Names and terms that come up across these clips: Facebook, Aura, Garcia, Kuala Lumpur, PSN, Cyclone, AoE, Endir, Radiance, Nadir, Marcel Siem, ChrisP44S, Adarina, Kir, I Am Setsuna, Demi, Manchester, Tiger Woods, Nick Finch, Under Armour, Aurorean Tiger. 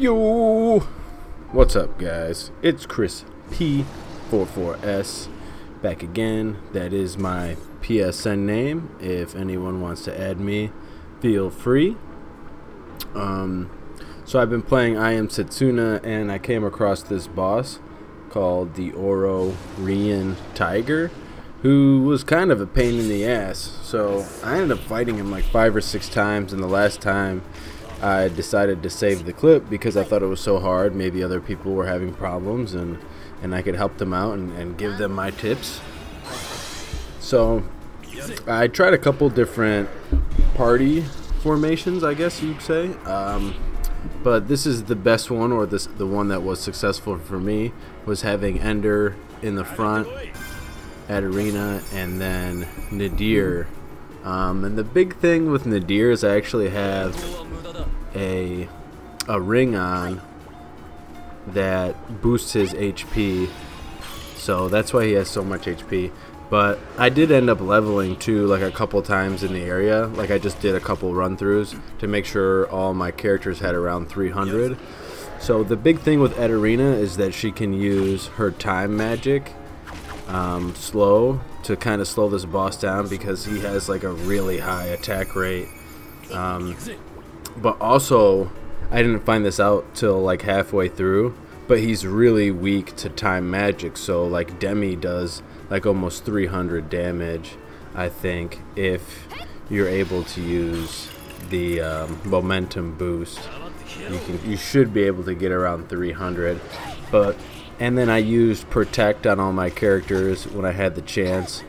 Yo! What's up, guys? It's ChrisP44S back again. That is my PSN name. If anyone wants to add me, feel free. So I've been playing I Am Setsuna, and I came across this boss called the Aurorean Tiger, who was kind of a pain in the ass. So I ended up fighting him like 5 or 6 times, and the last time I decided to save the clip because I thought it was so hard. Maybe other people were having problems, and I could help them out and give them my tips. So I tried a couple different party formations, I guess you'd say, but this is the best one, or the one that was successful for me, was having Endir in the front, Adarina, and then Nadir. And the big thing with Nadir is I actually have a ring on that boosts his HP, so that's why he has so much HP. But I did end up leveling too, like a couple times in the area. Like I just did a couple run-throughs to make sure all my characters had around 300. So the big thing with Adarina is that she can use her time magic, slow, to kind of slow this boss down because he has like a really high attack rate. But also, I didn't find this out till like halfway through, but he's really weak to time magic. So like Demi does like almost 300 damage, I think, if you're able to use the momentum boost. You should be able to get around 300. And then I used Protect on all my characters when I had the chance.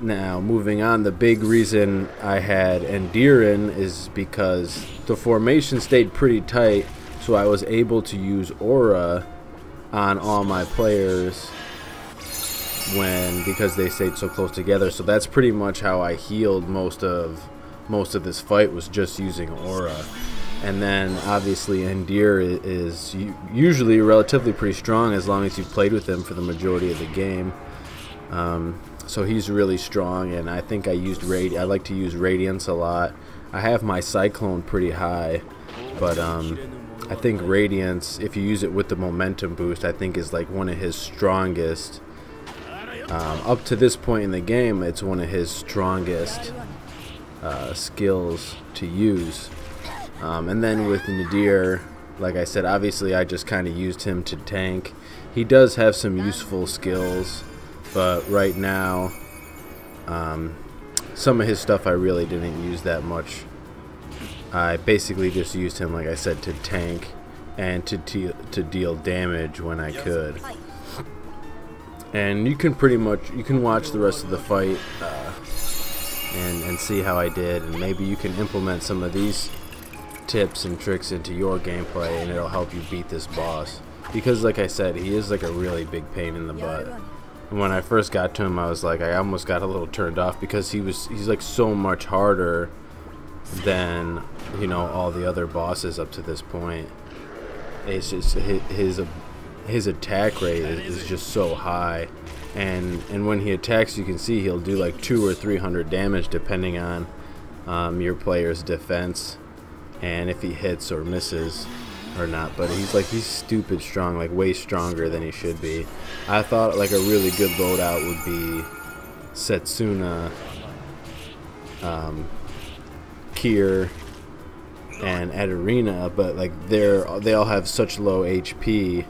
Now, moving on, the big reason I had Endir in is because the formation stayed pretty tight, so I was able to use Aura on all my players because they stayed so close together. So that's pretty much how I healed most of this fight, was just using Aura. And then obviously Endir is usually relatively pretty strong as long as you've played with him for the majority of the game. So he's really strong, and I think I used I like to use Radiance a lot. I have my Cyclone pretty high, but I think Radiance, if you use it with the momentum boost, I think is like one of his strongest. Up to this point in the game, it's one of his strongest skills to use. And then with Nadir, like I said, obviously I just kind of used him to tank. He does have some useful skills, but right now, some of his stuff I really didn't use that much. I basically just used him, like I said, to tank and to deal damage when I could. And you can pretty much, you can watch the rest of the fight and see how I did, and maybe you can implement some of these tips and tricks into your gameplay, and it'll help you beat this boss. Because like I said, he is like a really big pain in the butt. When I first got to him, I was like, I almost got a little turned off because he's like so much harder than, you know, all the other bosses up to this point. It's just his attack rate is just so high, and when he attacks, you can see he'll do like 200 or 300 damage depending on your player's defense and if he hits or misses or not. But he's stupid strong, like way stronger than he should be. I thought like a really good loadout would be Setsuna, Kir, and Adarina, but like they all have such low HP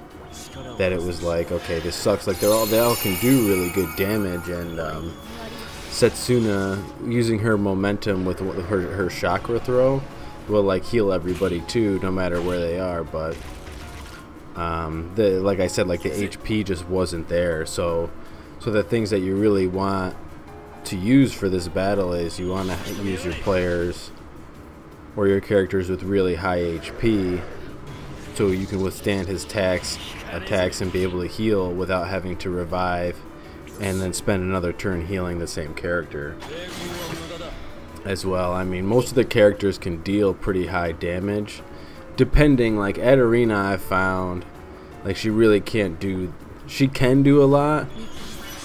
that it was like, okay, this sucks. Like they all can do really good damage, and Setsuna, using her momentum with her chakra throw, will like heal everybody too, no matter where they are. But like I said, like the HP just wasn't there. So the things that you really want to use for this battle is you want to use your players or your characters with really high HP, so you can withstand his attacks and be able to heal without having to revive and then spend another turn healing the same character as well. I mean, most of the characters can deal pretty high damage, depending. Like Adarina, I found like she really can't do, she can do a lot,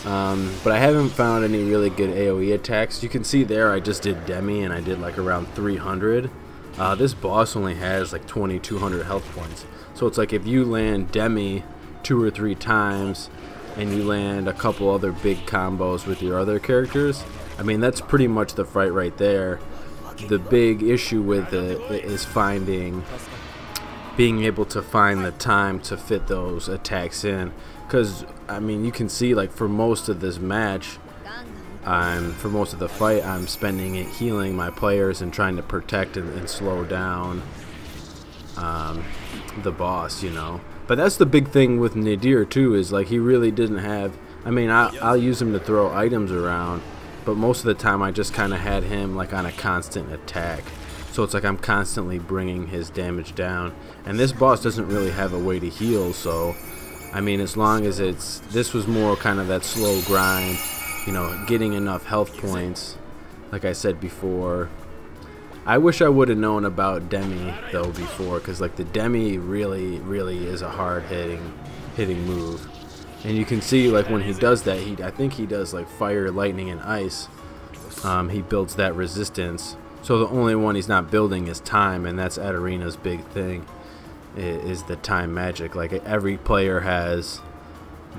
but I haven't found any really good AoE attacks. You can see there I just did Demi and I did like around 300, This boss only has like 2,200 health points. So it's like if you land Demi 2 or 3 times and you land a couple other big combos with your other characters, I mean, that's pretty much the fight right there. The big issue with it is being able to find the time to fit those attacks in. Because, I mean, you can see, like, for most of this match, for most of the fight, I'm spending it healing my players and trying to protect and slow down the boss, you know. But that's the big thing with Nadir, too, is, like, he really didn't have... I mean, I'll use him to throw items around, but most of the time I just kind of had him, like, on a constant attack. So it's like I'm constantly bringing his damage down. And this boss doesn't really have a way to heal, so... I mean, as long as it's... This was more kind of that slow grind, you know, getting enough health points, like I said before. I wish I would have known about Demi, though, before, because, like, the Demi really, really is a hard-hitting move. And you can see, like, when he does that, I think he does, like, fire, lightning, and ice. He builds that resistance. So the only one he's not building is time, and that's Adarina's big thing. Is the time magic. Like, every player has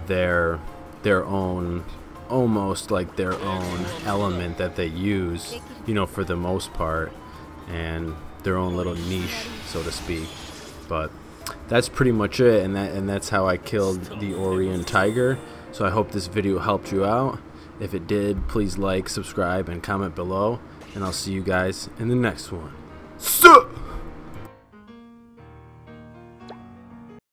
their own, almost like their own element that they use, you know, for the most part, and their own little niche, so to speak. But that's pretty much it, and that's how I killed the Aurorean Tiger. So I hope this video helped you out. If it did, please like, subscribe, and comment below, and I'll see you guys in the next one.